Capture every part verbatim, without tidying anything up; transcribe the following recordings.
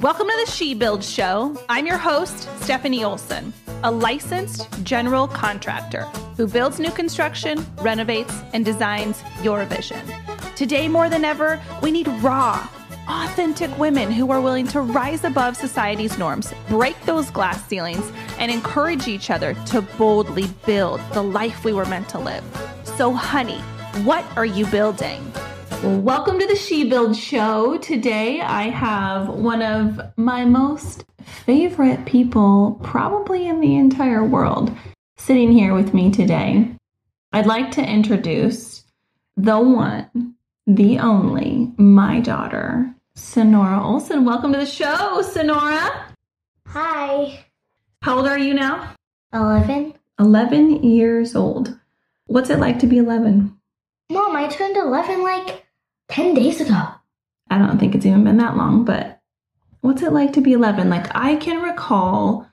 Welcome to the She Builds Show. I'm your host, Stephanie Olson, a licensed general contractor who builds new construction, renovates, and designs your vision. Today, more than ever, we need raw, authentic women who are willing to rise above society's norms, break those glass ceilings, and encourage each other to boldly build the life we were meant to live. So, honey, what are you building? Welcome to the She Builds Show. Today, I have one of my most favorite people, probably in the entire world, sitting here with me today. I'd like to introduce the one, the only, my daughter, Sonora Olson. Welcome to the show, Sonora. Hi. How old are you now? eleven. eleven years old. What's it like to be eleven? Mom, I turned eleven like ten days ago. I don't think it's even been that long, but what's it like to be eleven? Like, I can recall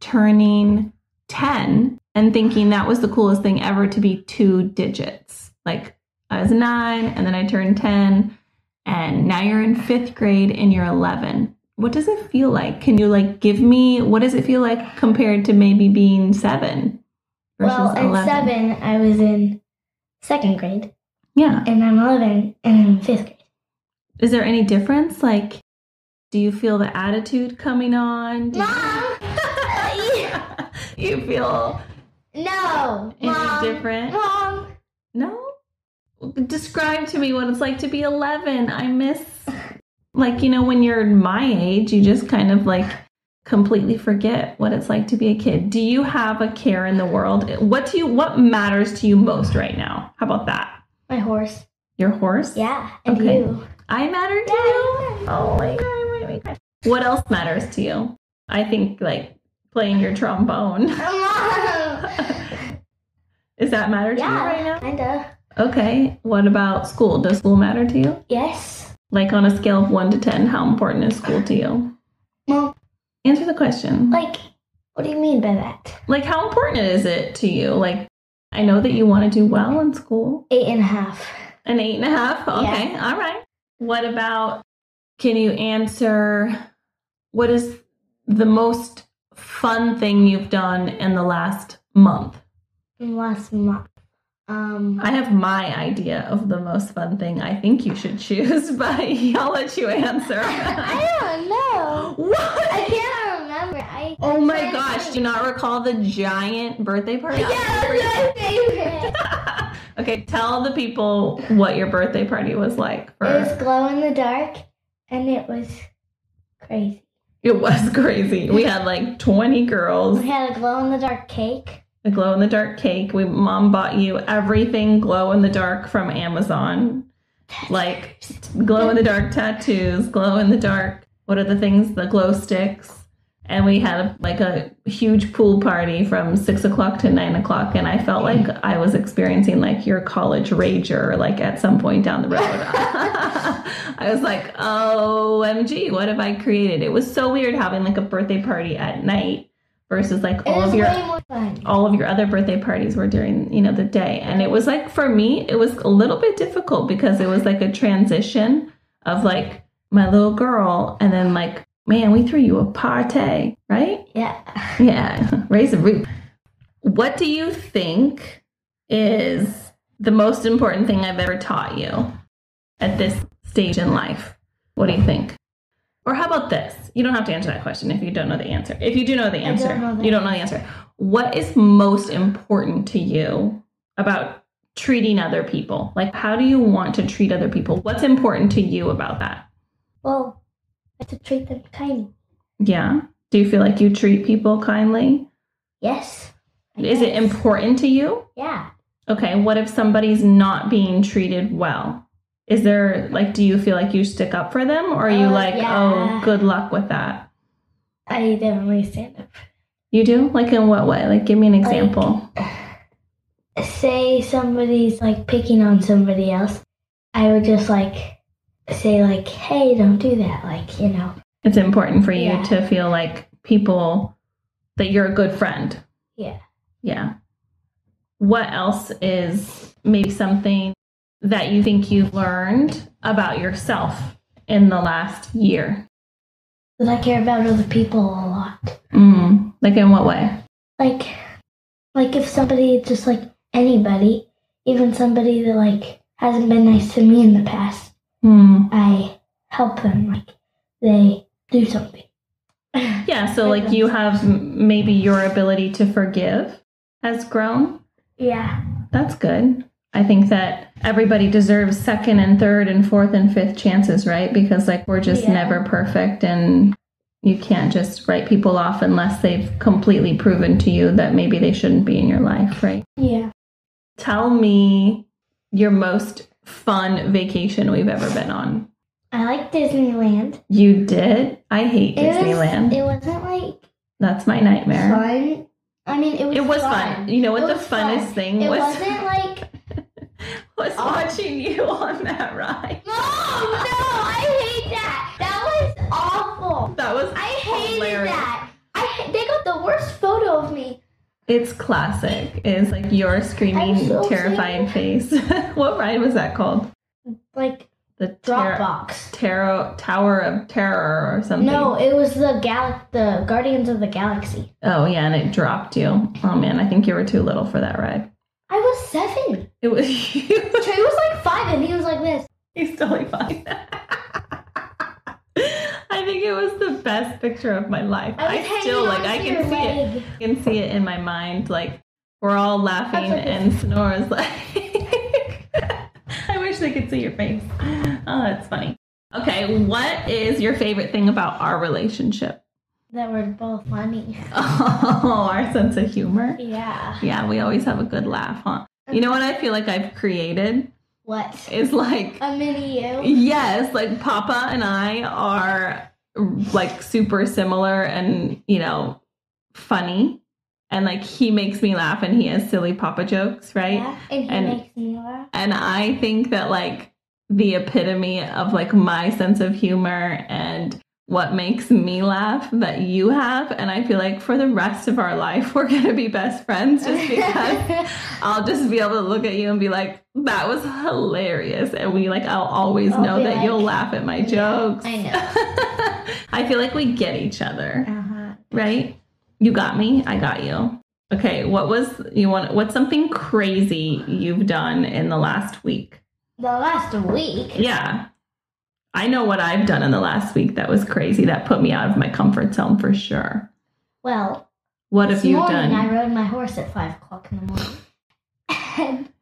turning ten and thinking that was the coolest thing ever to be two digits. Like, I was nine, and then I turned ten, and now you're in fifth grade, and you're eleven. What does it feel like? Can you, like, give me, what does it feel like compared to maybe being seven versus well, eleven? Well, at seven, I was in second grade. Yeah. And I'm eleven, and I'm in fifth grade. Is there any difference? Like, do you feel the attitude coming on? Do Mom! You, you feel... No! Is Mom, it different? Mom! No? Describe to me what it's like to be eleven. I miss, like, you know, when you're my age, you just kind of like completely forget what it's like to be a kid. Do you have a care in the world? What do you, what matters to you most right now? How about that? My horse. Your horse? Yeah. And okay. You. I matter to yeah, you? you? Oh my God, my God. What else matters to you? I think like playing your trombone. Does that matter to yeah, you right now? Kinda. Okay, what about school? Does school matter to you? Yes. Like on a scale of one to ten, how important is school to you? Well, answer the question. Like, what do you mean by that? Like, how important is it to you? Like, I know that you want to do well in school. Eight and a half. An eight and a half? Okay, yeah. All right. What about, can you answer, what is the most fun thing you've done in the last month? In the last month. Um, I have my idea of the most fun thing I think you should choose, but I'll let you answer. I don't know. What? I can't remember. I oh my gosh, do you not recall the giant birthday party? Yeah, that was my favorite. Okay, tell the people what your birthday party was like. For... It was glow in the dark, and it was crazy. It was crazy. We had like twenty girls. We had a glow in the dark cake. The glow-in-the-dark cake. We Mom bought you everything glow-in-the-dark from Amazon. Like, glow-in-the-dark tattoos, glow-in-the-dark, what are the things? The glow sticks. And we had, a, like, a huge pool party from six o'clock to nine o'clock, and I felt like I was experiencing, like, your college rager, like, at some point down the road. I was like, O M G, what have I created? It was so weird having, like, a birthday party at night. Versus like all of your all of your other birthday parties were during, you know, the day. And it was like, for me, it was a little bit difficult because it was like a transition of like my little girl. And then like, man, we threw you a party, right? Yeah. Yeah. Raise the roof. What do you think is the most important thing I've ever taught you at this stage in life? What do you think? Or how about this? You don't have to answer that question if you don't know the answer. If you do know the answer, don't know the you don't know the answer. What is most important to you about treating other people? Like, how do you want to treat other people? What's important to you about that? Well, I have to treat them kindly. Yeah. Do you feel like you treat people kindly? Yes. I is guess. It important to you? Yeah. Okay. What if somebody's not being treated well? Is there, like, do you feel like you stick up for them? Or are you uh, like, yeah. oh, good luck with that? I definitely stand up. You do? Like, in what way? Like, give me an example. Like, say somebody's, like, picking on somebody else. I would just, like, say, like, hey, don't do that. Like, you know. It's important for you yeah. to feel like people, that you're a good friend. Yeah. Yeah. What else is maybe something that you think you've learned about yourself in the last year? But I care about other people a lot. Mm. Like in what way? Like, like if somebody, just like anybody, even somebody that like hasn't been nice to me in the past, mm. I help them. Like they do something. Yeah. So like you have maybe your ability to forgive has grown. Yeah. That's good. I think that everybody deserves second and third and fourth and fifth chances, right? Because like we're just yeah. never perfect, and you can't just write people off unless they've completely proven to you that maybe they shouldn't be in your life, right? Yeah. Tell me your most fun vacation we've ever been on. I like Disneyland. You did? I hate it Disneyland. Was, it wasn't like... That's my nightmare. Fun. I mean, it was It was fun. fun. You know what it the funnest fun. thing it was? It wasn't like... was watching you on that ride. No, no, I hate that. That was awful. That was I hated hilarious. that. I They got the worst photo of me. It's classic. It's like your screaming, so terrifying scared. face. What ride was that called? Like the Dropbox. Terror, Tower of Terror or something. No, it was the Gal- the Guardians of the Galaxy. Oh, yeah, and it dropped you. Oh, man, I think you were too little for that ride. I was seven. It was you. Trey was like five, and he was like this. He's totally fine. I think it was the best picture of my life. I, I still like. I can see leg. it. I can see it in my mind. Like we're all laughing, like and Sonora's like. I wish they could see your face. Oh, that's funny. Okay, what is your favorite thing about our relationship? That we're both funny. Oh, our sense of humor. Yeah. Yeah, we always have a good laugh, huh? You know what I feel like I've created? What? Is like... a mini you? Yes, like Papa and I are like super similar and, you know, funny. And like he makes me laugh and he has silly Papa jokes, right? Yeah, and he and, makes me laugh. And I think that like the epitome of like my sense of humor and... what makes me laugh that you have, and I feel like for the rest of our life we're gonna be best friends just because I'll just be able to look at you and be like, that was hilarious, and we like I'll always I'll know that like, you'll laugh at my yeah, jokes. I know. I feel like we get each other. Uh-huh. Right? You got me, I got you. Okay, what was you want what's something crazy you've done in the last week? The last week? Yeah. I know what I've done in the last week that was crazy. That put me out of my comfort zone for sure. Well, what have you done? This morning I rode my horse at five o'clock in the morning.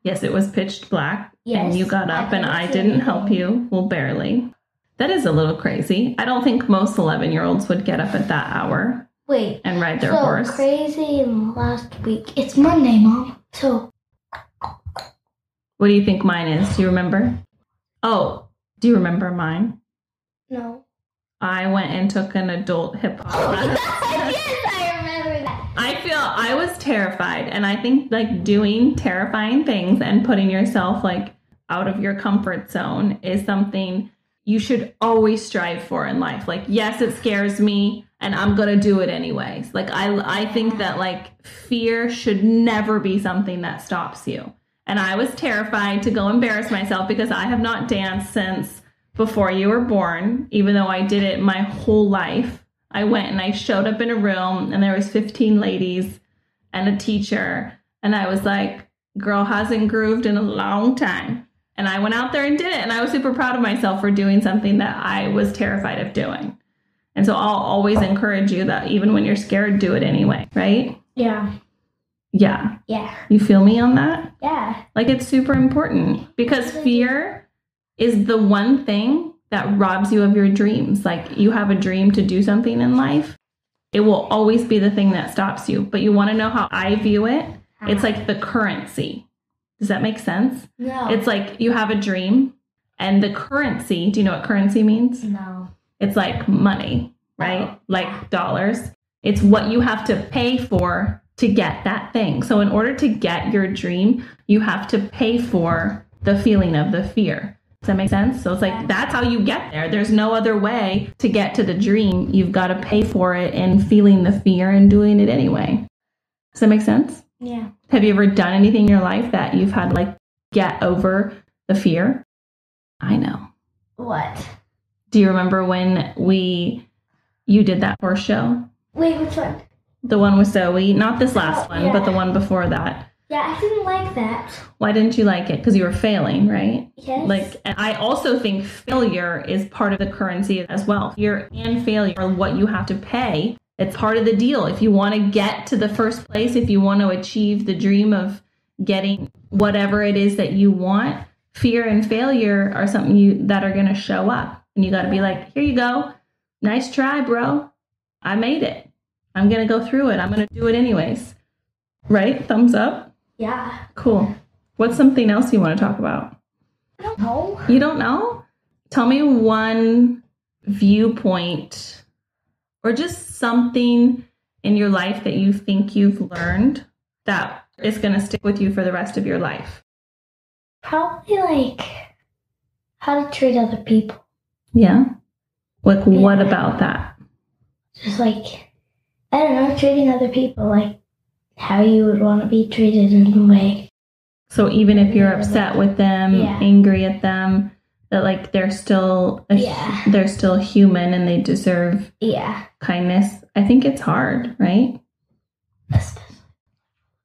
Yes, it was pitch black. Yes, and you got up I and I didn't help you. Well, barely. That is a little crazy. I don't think most eleven-year-olds would get up at that hour Wait, and ride their so horse. So crazy in the last week. It's Monday, Mom. So what do you think mine is? Do you remember? Oh, do you remember mine? No. I went and took an adult hip hop class. Yes, I remember that. I feel I was terrified, and I think like doing terrifying things and putting yourself like out of your comfort zone is something you should always strive for in life. Like, yes, it scares me, and I'm gonna do it anyways. Like, I I think that like fear should never be something that stops you. And I was terrified to go embarrass myself because I have not danced since before you were born, even though I did it my whole life. I went and I showed up in a room and there was fifteen ladies and a teacher. And I was like, girl hasn't grooved in a long time. And I went out there and did it. And I was super proud of myself for doing something that I was terrified of doing. And so I'll always encourage you that even when you're scared, do it anyway. Right? Yeah. Yeah. Yeah. You feel me on that? Yeah. Like it's super important because fear is the one thing that robs you of your dreams. Like you have a dream to do something in life. It will always be the thing that stops you. But you want to know how I view it? It's like the currency. Does that make sense? No. It's like you have a dream and the currency. Do you know what currency means? No. It's like money, right? Oh. Like dollars. It's what you have to pay for to get that thing. So in order to get your dream, you have to pay for the feeling of the fear. Does that make sense? So it's like, that's how you get there. There's no other way to get to the dream. You've got to pay for it and feeling the fear and doing it anyway. Does that make sense? Yeah. Have you ever done anything in your life that you've had like get over the fear? I know. What? Do you remember when we... you did that horse show. Wait, which one? The one with Zoe. Not this last oh, one, yeah. but the one before that. Yeah, I didn't like that. Why didn't you like it? Because you were failing, right? Yes. Like, and I also think failure is part of the currency as well. Fear and failure are what you have to pay. It's part of the deal. If you want to get to the first place, if you want to achieve the dream of getting whatever it is that you want, fear and failure are something you that are going to show up. And you got to be like, here you go. Nice try, bro. I made it. I'm going to go through it. I'm going to do it anyways. Right? Thumbs up. Yeah. Cool. What's something else you want to talk about? I don't know. You don't know? Tell me one viewpoint or just something in your life that you think you've learned that is going to stick with you for the rest of your life. Probably like how to treat other people. Yeah? Like yeah. What about that? Just like, I don't know, treating other people like how you would want to be treated in a way. So even if you're upset with them, yeah. angry at them, that like they're still a, yeah. they're still human and they deserve yeah. kindness. I think it's hard, right? Especially.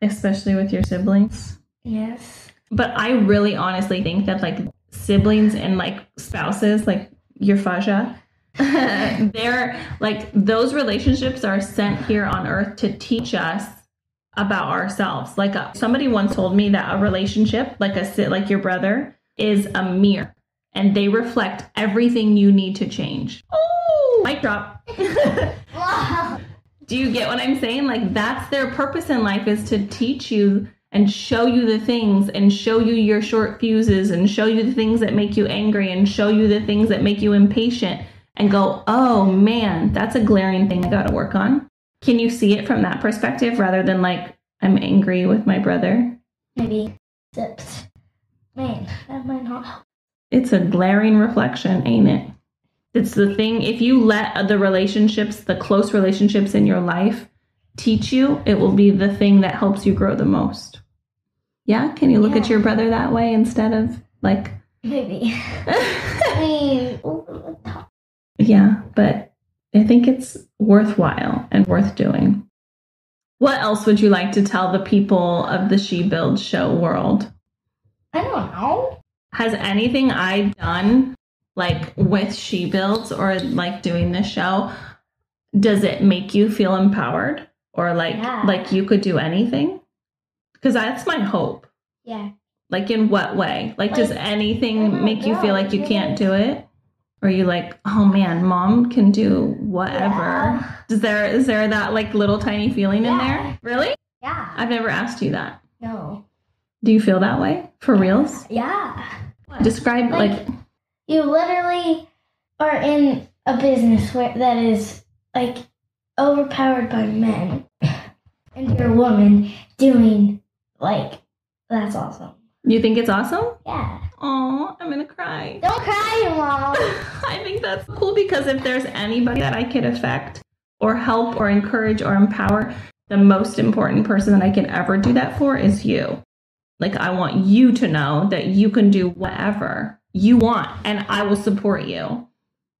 Especially with your siblings. Yes. But I really honestly think that like siblings and like spouses, like your Faja, they're like those relationships are sent here on earth to teach us about ourselves. Like a, somebody once told me that a relationship, like a like your brother, is a mirror, and they reflect everything you need to change. Oh, mic drop. Wow. Do you get what I'm saying? Like that's their purpose in life, is to teach you and show you the things and show you your short fuses and show you the things that make you angry and show you the things that make you impatient and go, oh man, that's a glaring thing I got to work on. Can you see it from that perspective rather than like, I'm angry with my brother? Maybe. Except, man, that might not help. It's a glaring reflection, ain't it? It's the thing, if you let the relationships, the close relationships in your life teach you, it will be the thing that helps you grow the most. Yeah? Can you look yeah. at your brother that way instead of like... Maybe. I mean, over the top. Yeah, but... I think it's worthwhile and worth doing. What else would you like to tell the people of the She Builds Show world? I don't know. Has anything I've done, like with She Builds or like doing this show, does it make you feel empowered or like yeah. like you could do anything? Because that's my hope. Yeah. Like in what way? Like, like does anything make you feel like you can't do it? Or you like, oh man, mom can do whatever. Yeah. Is there is there that like little tiny feeling yeah. in there? Really? Yeah. I've never asked you that. No. Do you feel that way? For reals? Yeah. Describe like, like you literally are in a business where that is like overpowered by men and you're a woman doing like that's awesome. You think it's awesome? Yeah. Aw, I'm gonna cry. Don't cry, Mom. I think that's cool because if there's anybody that I could affect or help or encourage or empower, the most important person that I can ever do that for is you. Like, I want you to know that you can do whatever you want and I will support you.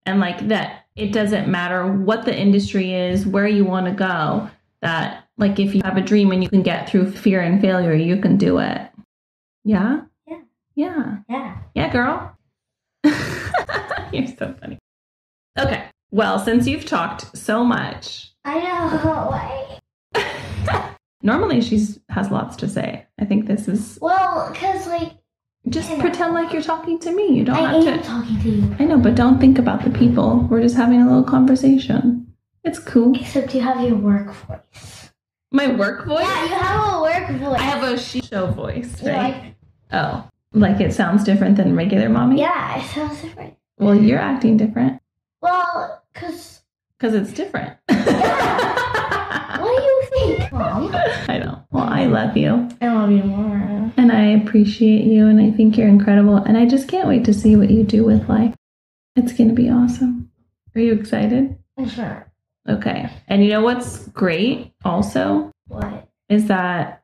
And like that, it doesn't matter what the industry is, where you want to go, that like if you have a dream and you can get through fear and failure, you can do it. Yeah? Yeah. Yeah. Yeah. Yeah, girl. You're so funny. Okay. Well, since you've talked so much. I know. I... Normally she's has lots to say. I think this is. Well, because like. Just pretend know. like you're talking to me. You don't I have to. I am talking to you. I know, but don't think about the people. We're just having a little conversation. It's cool. Except you have your work voice. My work voice? Yeah, you have a work voice. I have a she show voice, right? Yeah. Oh, like it sounds different than regular mommy? Yeah, it sounds different. Well, you're acting different. Well, because... Because it's different. Yeah. What do you think, Mom? I know. Well, I love you. I love you more. And I appreciate you, and I think you're incredible, and I just can't wait to see what you do with life. It's going to be awesome. Are you excited? I'm sure. Okay. And you know what's great also? What? Is that...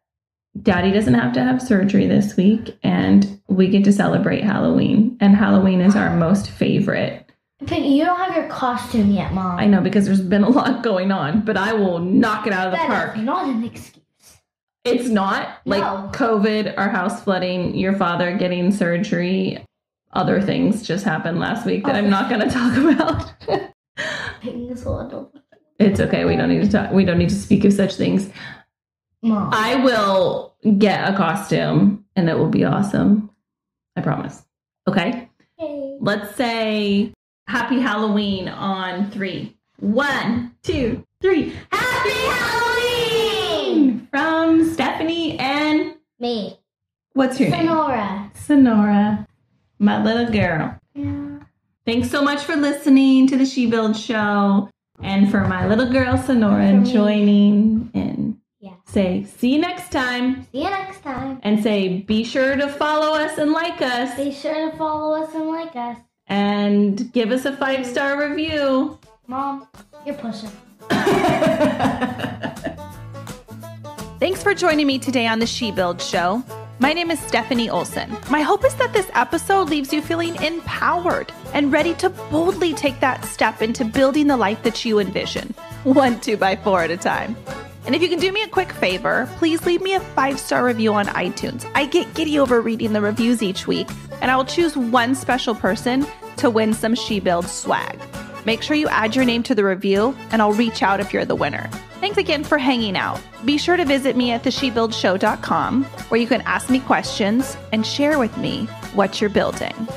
Daddy doesn't have to have surgery this week and we get to celebrate Halloween. And Halloween is our most favorite Piggy, you don't have your costume yet, Mom. I know, because there's been a lot going on, but I will knock it out of the that park. That's not an excuse. It's not? Like, no. COVID, our house flooding, your father getting surgery, other things just happened last week that oh, I'm not going to talk about. Piggy's a little... It's okay. We don't need to talk. We don't need to speak of such things. Mom. I will get a costume, and it will be awesome. I promise. Okay? Yay. Let's say Happy Halloween on three. One, two, three. Happy Halloween! From Stephanie and... Me. What's your Sonora. name? Sonora. Sonora. My little girl. Yeah. Thanks so much for listening to the She Builds Show. And for my little girl, Sonora, joining in. Yeah. Say, see you next time. See you next time. And say, be sure to follow us and like us. Be sure to follow us and like us. And give us a five-star review. Mom, you're pushing. Thanks for joining me today on the She Builds Show. My name is Stephanie Olson. My hope is that this episode leaves you feeling empowered and ready to boldly take that step into building the life that you envision, one two by four at a time. And if you can do me a quick favor, please leave me a five-star review on iTunes. I get giddy over reading the reviews each week, and I will choose one special person to win some She Builds swag. Make sure you add your name to the review, and I'll reach out if you're the winner. Thanks again for hanging out. Be sure to visit me at the she builds show dot com, where you can ask me questions and share with me what you're building.